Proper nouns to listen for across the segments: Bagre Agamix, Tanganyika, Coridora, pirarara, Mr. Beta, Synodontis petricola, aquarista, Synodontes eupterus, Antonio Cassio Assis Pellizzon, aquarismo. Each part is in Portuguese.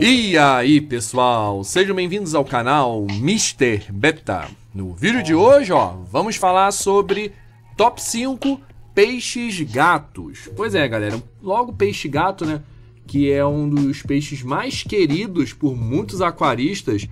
E aí pessoal, sejam bem-vindos ao canal Mr. Beta. No vídeo de hoje, vamos falar sobre top 5 peixes gatos. Pois é galera, logo peixe gato, né, que é um dos peixes mais queridos por muitos aquaristas,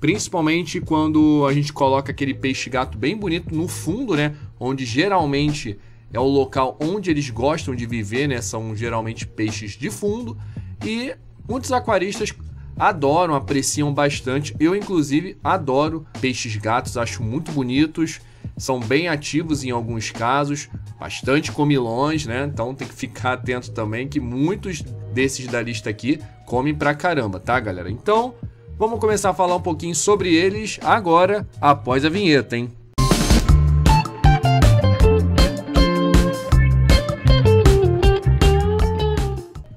principalmente quando a gente coloca aquele peixe gato bem bonito no fundo, né, onde geralmente é o local onde eles gostam de viver, né, são geralmente peixes de fundo e muitos aquaristas adoram, apreciam bastante. Eu, inclusive, adoro peixes gatos, acho muito bonitos. São bem ativos em alguns casos, bastante comilões, né? Então tem que ficar atento também que muitos desses da lista aqui comem pra caramba, tá, galera? Então, vamos começar a falar um pouquinho sobre eles agora, após a vinheta, hein?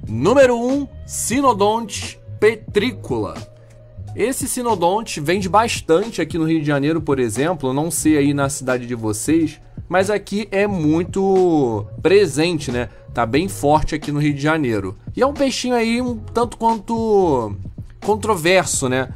Número 1, Synodontis petricola. Esse Synodontis vende bastante aqui no Rio de Janeiro, por exemplo. Eu não sei aí na cidade de vocês, mas aqui é muito presente, né? Tá bem forte aqui no Rio de Janeiro. E é um peixinho aí um tanto quanto controverso, né?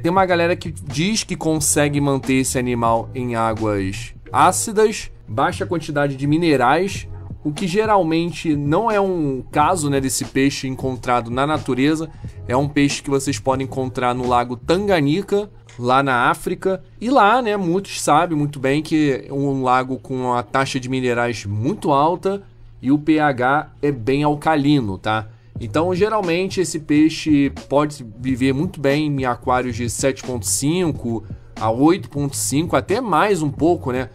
Tem uma galera que diz que consegue manter esse animal em águas ácidas, baixa quantidade de minerais, o que geralmente não é um caso, né, desse peixe encontrado na natureza. É um peixe que vocês podem encontrar no lago Tanganyika, lá na África. E lá, né, muitos sabem muito bem que é um lago com uma taxa de minerais muito alta e o pH é bem alcalino, tá? Então, geralmente, esse peixe pode viver muito bem em aquários de 7,5 a 8,5, até mais um pouco, né?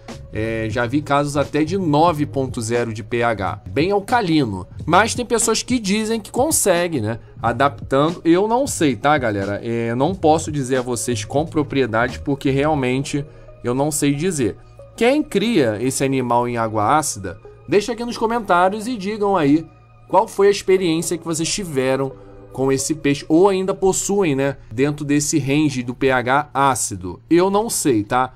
Já vi casos até de 9,0 de pH, bem alcalino. Mas tem pessoas que dizem que consegue, né, adaptando. Eu não sei, tá, galera? Não posso dizer a vocês com propriedade, porque realmente eu não sei dizer. Quem cria esse animal em água ácida, deixa aqui nos comentários e digam aí qual foi a experiência que vocês tiveram com esse peixe, ou ainda possuem, né, dentro desse range do pH ácido. Eu não sei, tá?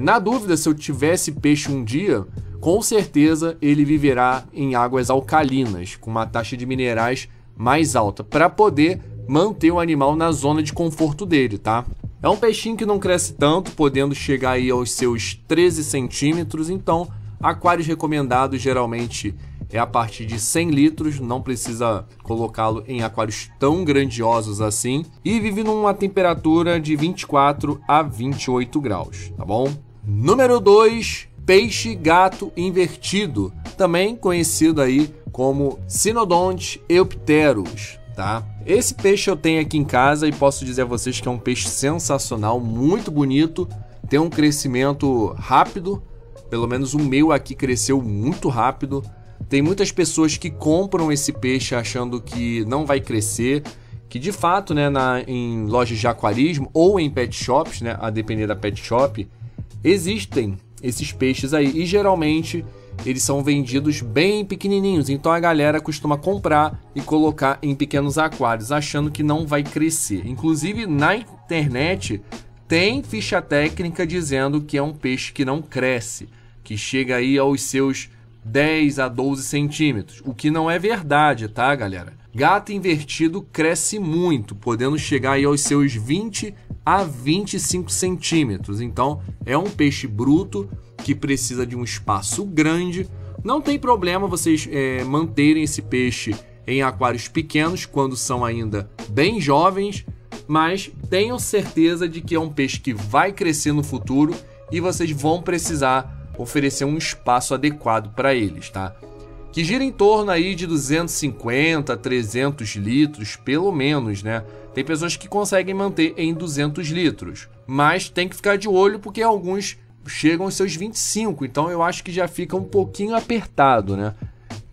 Na dúvida, se eu tivesse peixe um dia, com certeza ele viverá em águas alcalinas, com uma taxa de minerais mais alta, para poder manter o animal na zona de conforto dele, tá? É um peixinho que não cresce tanto, podendo chegar aí aos seus 13 centímetros, então aquários recomendados geralmente é a partir de 100 litros, não precisa colocá-lo em aquários tão grandiosos assim. E vive numa temperatura de 24 a 28 graus, tá bom? Número 2, peixe gato invertido, também conhecido aí como Synodontes eupterus, tá? Esse peixe eu tenho aqui em casa e posso dizer a vocês que é um peixe sensacional, muito bonito, tem um crescimento rápido, pelo menos o meu aqui cresceu muito rápido. Tem muitas pessoas que compram esse peixe achando que não vai crescer, que de fato, né, em lojas de aquarismo ou em pet shops, né, a depender da pet shop, existem esses peixes aí e geralmente eles são vendidos bem pequenininhos, então a galera costuma comprar e colocar em pequenos aquários achando que não vai crescer. Inclusive na internet tem ficha técnica dizendo que é um peixe que não cresce, que chega aí aos seus 10 a 12 centímetros, o que não é verdade, tá, galera? Gato invertido cresce muito, podendo chegar aí aos seus 20 a 25 centímetros. Então, é um peixe bruto que precisa de um espaço grande. Não tem problema vocês manterem esse peixe em aquários pequenos, quando são ainda bem jovens, mas tenham certeza de que é um peixe que vai crescer no futuro e vocês vão precisar oferecer um espaço adequado para eles, tá? Que gira em torno aí de 250 a 300 litros, pelo menos, né? Tem pessoas que conseguem manter em 200 litros, mas tem que ficar de olho porque alguns chegam aos seus 25, então eu acho que já fica um pouquinho apertado, né?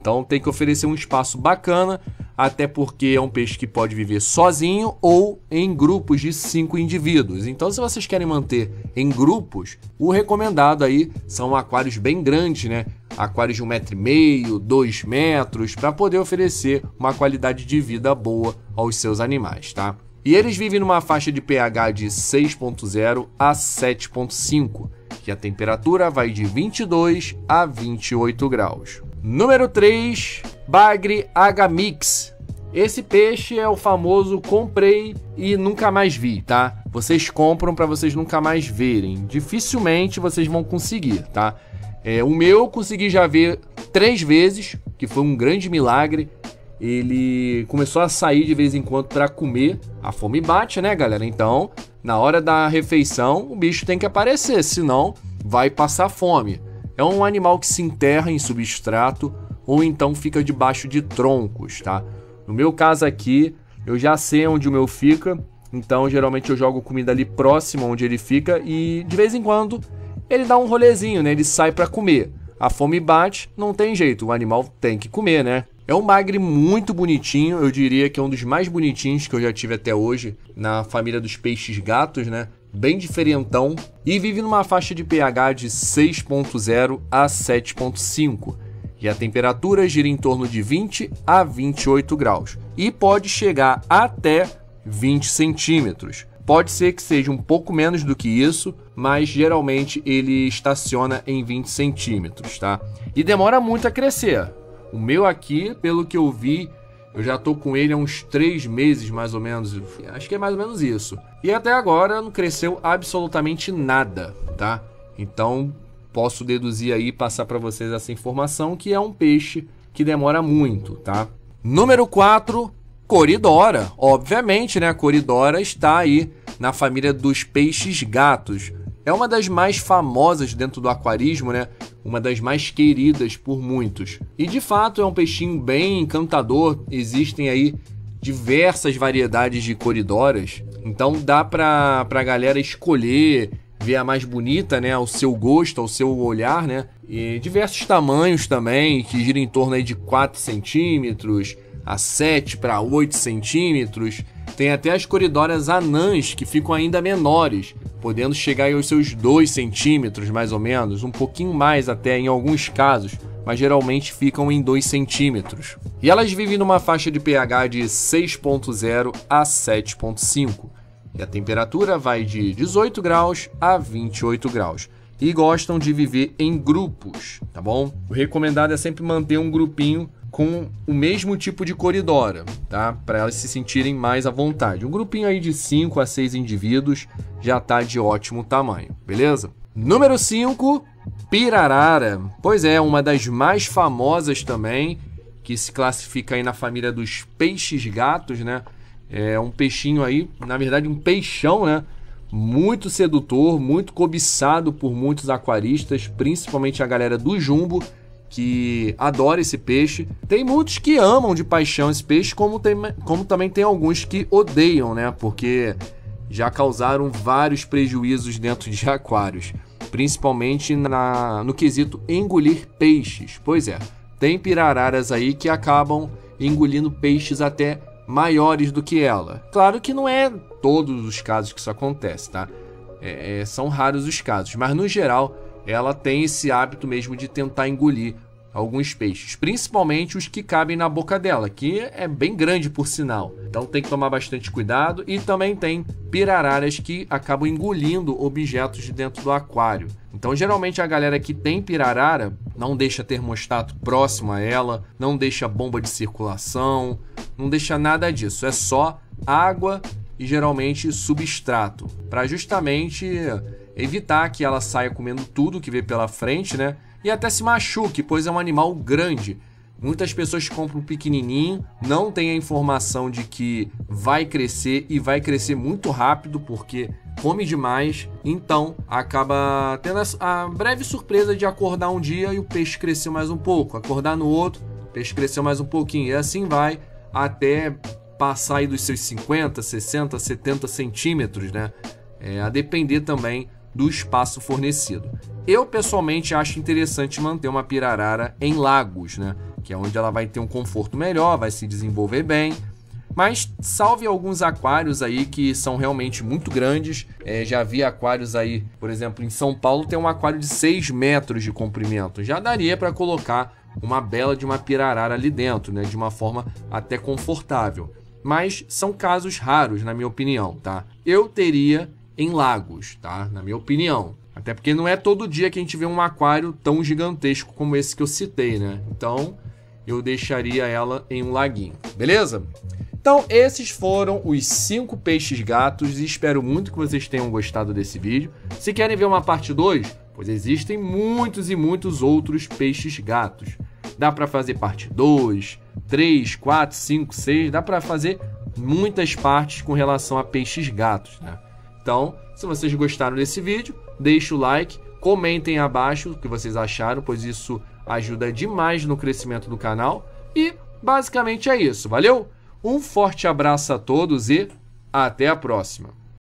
Então tem que oferecer um espaço bacana, até porque é um peixe que pode viver sozinho ou em grupos de 5 indivíduos. Então, se vocês querem manter em grupos, o recomendado aí são aquários bem grandes, né? Aquários de 1,5 metro, 2 metros, para poder oferecer uma qualidade de vida boa aos seus animais, tá? E eles vivem numa faixa de pH de 6,0 a 7,5, que a temperatura vai de 22 a 28 graus. Número 3, Bagre Agamix. Esse peixe é o famoso comprei e nunca mais vi, tá? Vocês compram para vocês nunca mais verem. Dificilmente vocês vão conseguir, tá? É, o meu eu consegui já ver 3 vezes, que foi um grande milagre. Ele começou a sair de vez em quando para comer. A fome bate, né, galera? Então, na hora da refeição, o bicho tem que aparecer, senão vai passar fome. É um animal que se enterra em substrato ou então fica debaixo de troncos, tá? No meu caso aqui, eu já sei onde o meu fica, então geralmente eu jogo comida ali próximo onde ele fica e de vez em quando ele dá um rolezinho, né? Ele sai para comer. A fome bate, não tem jeito, o animal tem que comer, né? É um bagre muito bonitinho, eu diria que é um dos mais bonitinhos que eu já tive até hoje na família dos peixes gatos, né? Bem diferentão e vive numa faixa de pH de 6.0 a 7.5 e a temperatura gira em torno de 20 a 28 graus e pode chegar até 20 centímetros. Pode ser que seja um pouco menos do que isso, mas geralmente ele estaciona em 20 centímetros, tá? E demora muito a crescer. O meu aqui, pelo que eu vi, eu já tô com ele há uns 3 meses, mais ou menos. Acho que é mais ou menos isso. E até agora não cresceu absolutamente nada, tá? Então, posso deduzir aí e passar para vocês essa informação, que é um peixe que demora muito, tá? Número 4, Coridora. Obviamente, né? A Coridora está aí na família dos peixes gatos. É uma das mais famosas dentro do aquarismo, né? Uma das mais queridas por muitos. E de fato é um peixinho bem encantador. Existem aí diversas variedades de coridoras. Então dá pra galera escolher, ver a mais bonita, né? Ao seu gosto, ao seu olhar, né? E diversos tamanhos também, que giram em torno aí de 4 centímetros a 7 para 8 centímetros. Tem até as coridoras anãs, que ficam ainda menores, podendo chegar aí aos seus 2 centímetros, mais ou menos, um pouquinho mais até em alguns casos, mas geralmente ficam em 2 centímetros. E elas vivem numa faixa de pH de 6.0 a 7.5, e a temperatura vai de 18 graus a 28 graus, e gostam de viver em grupos, tá bom? O recomendado é sempre manter um grupinho com o mesmo tipo de coridora, tá? Para elas se sentirem mais à vontade. Um grupinho aí de 5 a 6 indivíduos já tá de ótimo tamanho, beleza? Número 5, pirarara. Pois é, uma das mais famosas também, que se classifica aí na família dos peixes gatos, né? É um peixinho aí, na verdade um peixão, né? Muito sedutor, muito cobiçado por muitos aquaristas, principalmente a galera do jumbo, que adora esse peixe. Tem muitos que amam de paixão esse peixe, como também tem alguns que odeiam, né? Porque já causaram vários prejuízos dentro de aquários, principalmente no quesito engolir peixes. Pois é, tem pirararas aí que acabam engolindo peixes até maiores do que ela. Claro que não é todos os casos que isso acontece, tá? São raros os casos, mas no geral ela tem esse hábito mesmo de tentar engolir alguns peixes, principalmente os que cabem na boca dela, que é bem grande por sinal. Então tem que tomar bastante cuidado. E também tem pirararas que acabam engolindo objetos de dentro do aquário. Então geralmente a galera que tem pirarara não deixa termostato próximo a ela, não deixa bomba de circulação, não deixa nada disso. É só água e geralmente substrato, para justamente evitar que ela saia comendo tudo que vê pela frente, né? E até se machuque, pois é um animal grande. Muitas pessoas compram pequenininho, não tem a informação de que vai crescer e vai crescer muito rápido porque come demais. Então acaba tendo a breve surpresa de acordar um dia e o peixe cresceu mais um pouco, acordar no outro, o peixe cresceu mais um pouquinho, e assim vai até passar aí dos seus 50, 60, 70 centímetros, né? A depender também do espaço fornecido. Eu pessoalmente acho interessante manter uma pirarara em lagos, né? Que é onde ela vai ter um conforto melhor, vai se desenvolver bem. Mas salve alguns aquários aí que são realmente muito grandes. Já vi aquários aí, por exemplo, em São Paulo tem um aquário de 6 metros de comprimento. Já daria para colocar uma bela de uma pirarara ali dentro, né? De uma forma até confortável. Mas são casos raros, na minha opinião, tá? Eu teria em lagos, tá? Na minha opinião. Até porque não é todo dia que a gente vê um aquário tão gigantesco como esse que eu citei, né? Então, eu deixaria ela em um laguinho, beleza? Então esses foram os 5 peixes gatos e espero muito que vocês tenham gostado desse vídeo. Se querem ver uma parte 2, pois existem muitos e muitos outros peixes gatos. Dá para fazer parte 2, 3, 4, 5, 6, dá para fazer muitas partes com relação a peixes gatos, né? Então, se vocês gostaram desse vídeo, deixe o like, comentem abaixo o que vocês acharam, pois isso ajuda demais no crescimento do canal. E basicamente é isso, valeu? Um forte abraço a todos e até a próxima!